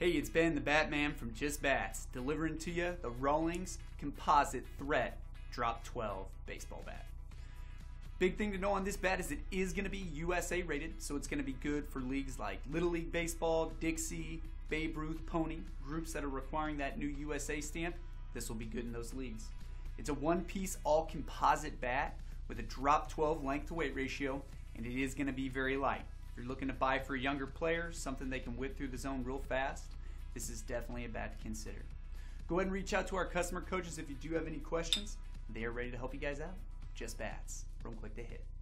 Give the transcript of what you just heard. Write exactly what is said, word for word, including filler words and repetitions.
Hey, it's Ben the Batman from Just Bats, delivering to you the Rawlings Composite Threat Drop twelve baseball bat. Big thing to know on this bat is it is going to be U S A rated, so it's going to be good for leagues like Little League Baseball, Dixie, Babe Ruth, Pony, groups that are requiring that new U S A stamp. This will be good in those leagues. It's a one-piece all-composite bat with a drop twelve length-to-weight ratio, and it is going to be very light. You're looking to buy for a younger player, something they can whip through the zone real fast, this is definitely a bat to consider. Go ahead and reach out to our customer coaches if you do have any questions. They are ready to help you guys out. Just Bats. Don't click to hit.